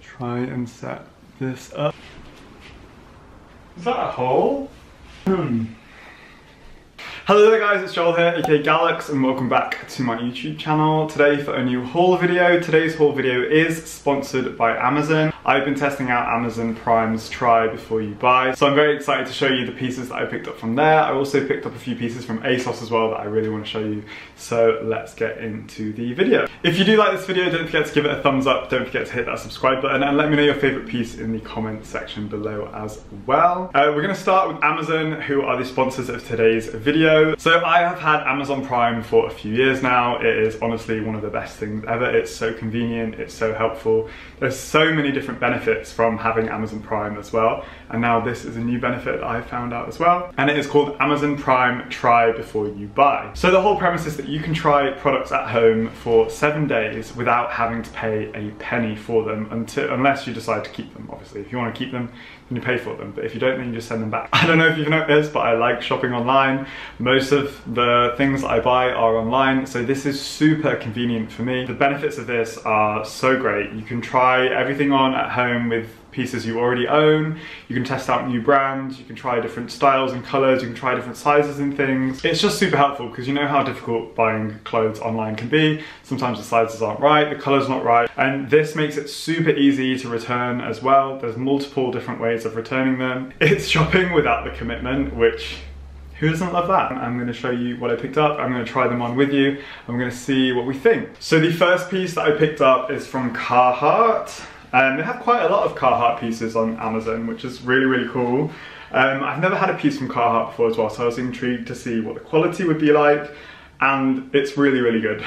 try and set this up. Is that a hole? Hello there guys, it's Joel here, aka Galax, and welcome back to my YouTube channel. Today for a new haul video. Today's haul video is sponsored by Amazon. I've been testing out Amazon Prime's Try Before You Buy, so I'm very excited to show you the pieces that I picked up from there. I also picked up a few pieces from ASOS as well that I really want to show you, so let's get into the video. If you do like this video, don't forget to give it a thumbs up, don't forget to hit that subscribe button, and let me know your favourite piece in the comment section below as well. We're going to start with Amazon, who are the sponsors of today's video. So I have had Amazon Prime for a few years now. It is honestly one of the best things ever. It's so convenient, it's so helpful. There's so many different benefits from having Amazon Prime as well. And now this is a new benefit that I found out as well. And it is called Amazon Prime Try Before You Buy. So the whole premise is that you can try products at home for 7 days without having to pay a penny for them, unless you decide to keep them, obviously. If you want to keep them, then you pay for them. But if you don't, then you just send them back. I don't know if you've noticed, but I like shopping online. Most of the things I buy are online, so this is super convenient for me. The benefits of this are so great. You can try everything on at home with pieces you already own, you can test out new brands, you can try different styles and colours, you can try different sizes and things. It's just super helpful because you know how difficult buying clothes online can be. Sometimes the sizes aren't right, the colour's not right, and this makes it super easy to return as well. There's multiple different ways of returning them. It's shopping without the commitment, which who doesn't love that? I'm going to show you what I picked up, I'm going to try them on with you, I'm going to see what we think. So the first piece that I picked up is from Carhartt. They have quite a lot of Carhartt pieces on Amazon, which is really, really cool. I've never had a piece from Carhartt before as well, so I was intrigued to see what the quality would be like. And it's really, really good,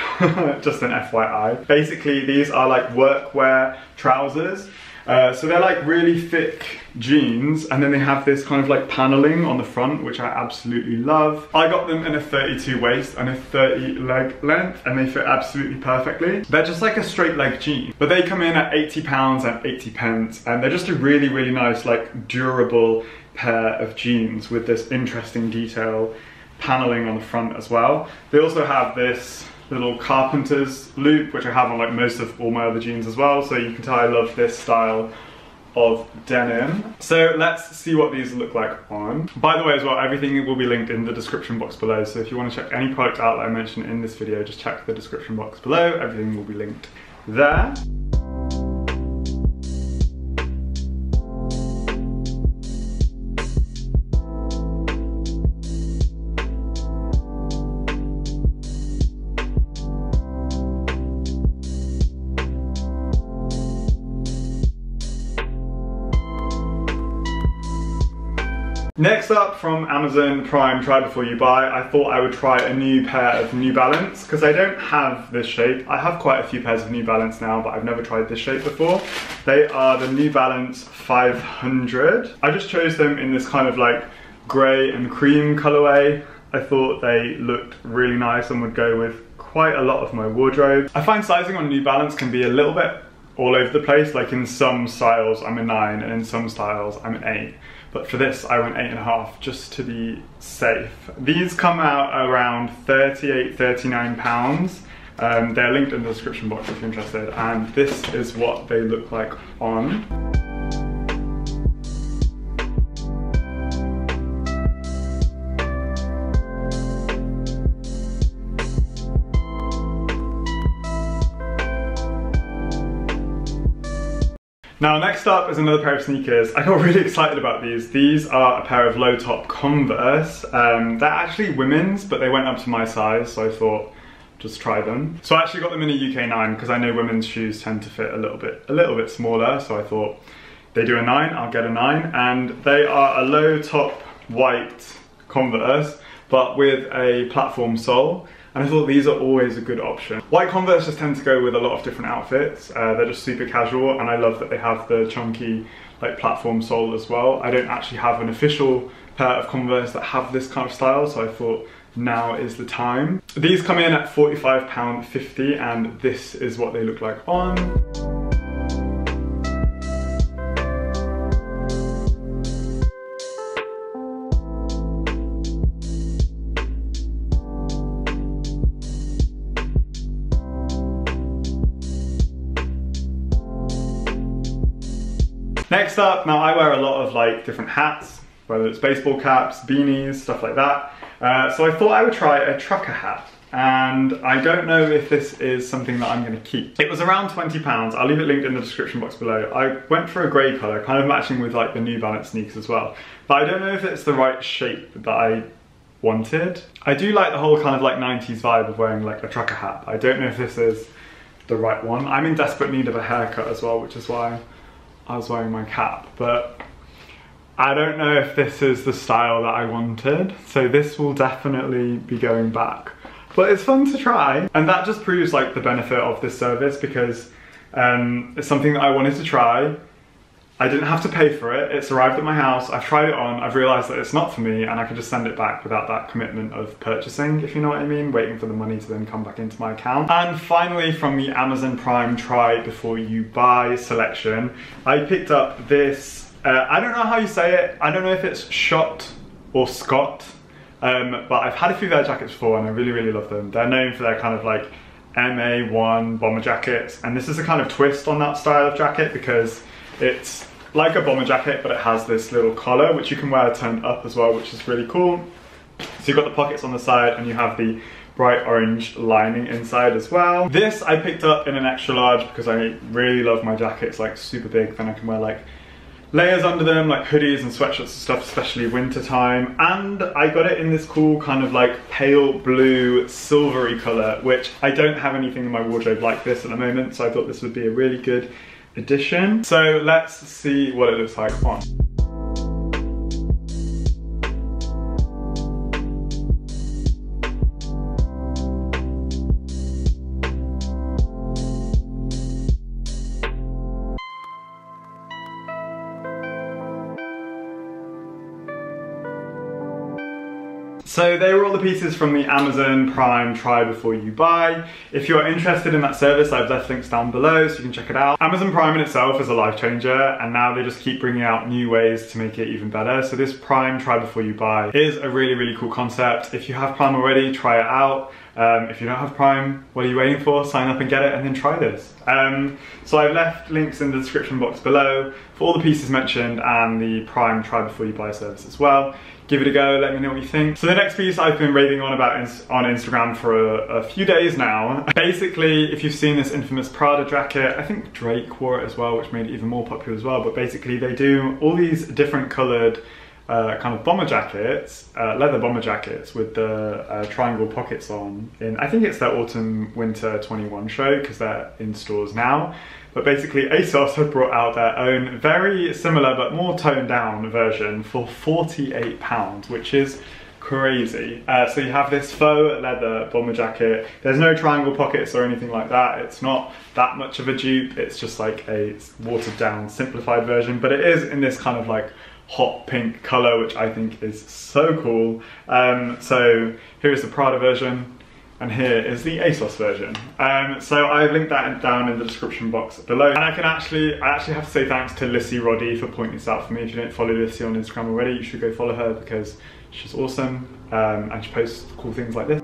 just an FYI. Basically, these are like workwear trousers. So they're like really thick jeans, and then they have this kind of like paneling on the front, which I absolutely love. I got them in a 32 waist and a 30 leg length, and they fit absolutely perfectly. They're just like a straight leg jean, but they come in at £80 and 80p, and they're just a really, really nice, like durable pair of jeans with this interesting detail paneling on the front as well. They also have this little carpenter's loop, which I have on like most of all my other jeans as well, so you can tell I love this style of denim. So let's see what these look like on. By the way as well, everything will be linked in the description box below, so if you want to check any product out that I mentioned in this video, just check the description box below, everything will be linked there. Next up from Amazon Prime Try Before You Buy, I thought I would try a new pair of New Balance, because I don't have this shape. I have quite a few pairs of New Balance now, but I've never tried this shape before. They are the New Balance 500. I just chose them in this kind of like grey and cream colorway. I thought they looked really nice and would go with quite a lot of my wardrobe. I find sizing on New Balance can be a little bit all over the place. Like in some styles I'm a 9 and in some styles I'm an 8. But for this, I went 8.5 just to be safe. These come out around £38, £39. They're linked in the description box if you're interested. And this is what they look like on. Now next up is another pair of sneakers. I got really excited about these. These are a pair of low top Converse. They're actually women's, but they went up to my size, so I thought just try them. So I actually got them in a UK 9 because I know women's shoes tend to fit a little bit smaller, so I thought they do a 9, I'll get a 9. And they are a low top white Converse, but with a platform sole. And I thought these are always a good option. White Converse just tend to go with a lot of different outfits. They're just super casual, and I love that they have the chunky like platform sole as well. I don't actually have an official pair of Converse that have this kind of style, so I thought now is the time. These come in at £45.50, and this is what they look like on. Next up, now I wear a lot of like different hats, whether it's baseball caps, beanies, stuff like that. So I thought I would try a trucker hat. And I don't know if this is something that I'm gonna keep. It was around £20, I'll leave it linked in the description box below. I went for a grey colour, kind of matching with like the New Balance sneakers as well. But I don't know if it's the right shape that I wanted. I do like the whole kind of like 90s vibe of wearing like a trucker hat. I don't know if this is the right one. I'm in desperate need of a haircut as well, which is why I was wearing my cap. But I don't know if this is the style that I wanted. So this will definitely be going back. But it's fun to try, and that just proves like the benefit of this service, because it's something that I wanted to try. I didn't have to pay for it, it's arrived at my house, I've tried it on, I've realised that it's not for me, and I can just send it back without that commitment of purchasing, if you know what I mean, waiting for the money to then come back into my account. And finally, from the Amazon Prime Try Before You Buy selection, I picked up this, I don't know how you say it, I don't know if it's Schott or Schott. But I've had a few of their jackets before and I really, really love them. They're known for their kind of like MA1 bomber jackets. And this is a kind of twist on that style of jacket because it's like a bomber jacket, but it has this little collar, which you can wear turned up as well, which is really cool. So you've got the pockets on the side and you have the bright orange lining inside as well. This I picked up in an extra large because I really love my jackets, like super big, then I can wear like layers under them, like hoodies and sweatshirts and stuff, especially winter time. And I got it in this cool kind of like pale blue, silvery color, which I don't have anything in my wardrobe like this at the moment, so I thought this would be a really good addition. So let's see what it looks like on. So they were all the pieces from the Amazon Prime Try Before You Buy. If you're interested in that service, I've left links down below so you can check it out. Amazon Prime in itself is a life changer, and now they just keep bringing out new ways to make it even better. So this Prime Try Before You Buy is a really, really cool concept. If you have Prime already, try it out. If you don't have Prime, what are you waiting for? Sign up and get it and then try this. So I've left links in the description box below for all the pieces mentioned and the Prime Try Before You Buy service as well. Give it a go, let me know what you think. So the next piece I've been raving on about on Instagram for a few days now. Basically, if you've seen this infamous Prada jacket, I think Drake wore it as well, which made it even more popular as well, but basically they do all these different coloured kind of bomber jackets, leather bomber jackets with the triangle pockets on. I think it's their autumn winter 21 show because they're in stores now. But basically ASOS have brought out their own very similar but more toned down version for £48, which is crazy. So you have this faux leather bomber jacket. There's no triangle pockets or anything like that. It's not that much of a dupe. It's just like a watered down, simplified version, but it is in this kind of like hot pink color, which I think is so cool. So here is the Prada version and here is the ASOS version. So I've linked that down in the description box below. And I actually have to say thanks to Lissy Roddy for pointing this out for me. If you don't follow Lissy on Instagram already, you should go follow her because she's awesome and she posts cool things like this.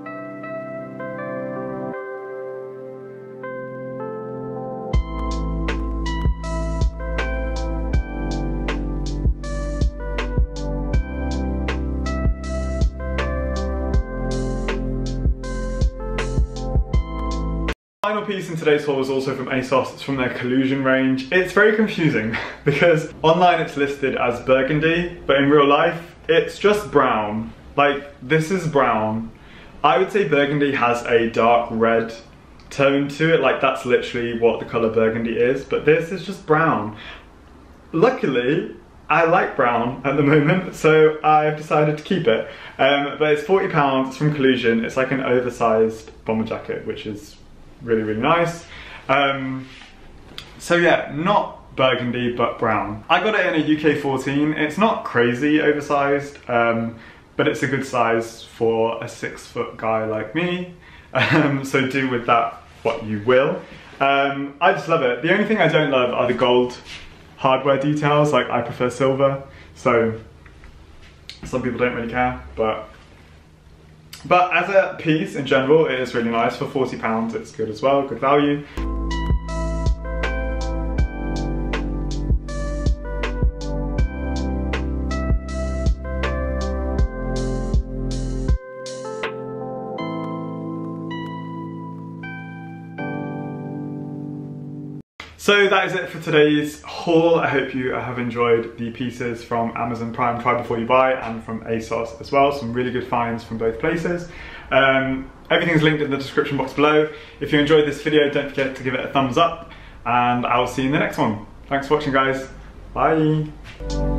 The final piece in today's haul is also from ASOS. It's from their Collusion range. It's very confusing because online it's listed as burgundy, but in real life it's just brown. Like, this is brown. I would say burgundy has a dark red tone to it, like that's literally what the colour burgundy is, but this is just brown. Luckily, I like brown at the moment, so I've decided to keep it. But it's £40, it's from Collusion. It's like an oversized bomber jacket, which is really, really nice. So yeah, not burgundy, but brown. I got it in a UK 14. It's not crazy oversized, but it's a good size for a 6 foot guy like me. So do with that what you will. I just love it. The only thing I don't love are the gold hardware details. Like, I prefer silver, so some people don't really care, But as a piece in general, it is really nice. For £40, it's good as well, good value. So that is it for today's haul. I hope you have enjoyed the pieces from Amazon Prime Try Before You Buy and from ASOS as well. Some really good finds from both places. Everything's linked in the description box below. If you enjoyed this video, don't forget to give it a thumbs up, and I'll see you in the next one. Thanks for watching, guys. Bye.